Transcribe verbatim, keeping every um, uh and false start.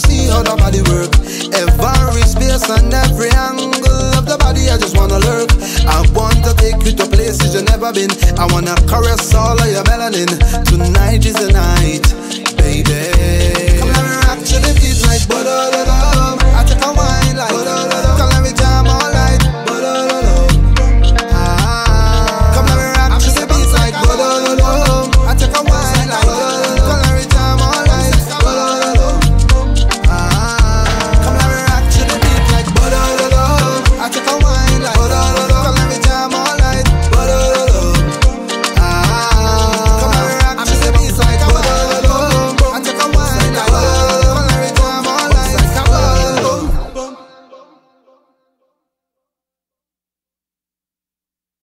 to see how the body work. Every space and every angle of the body, I just wanna lurk. I want to take you to places you never been. I wanna caress all of your melanin. Tonight is the night, baby.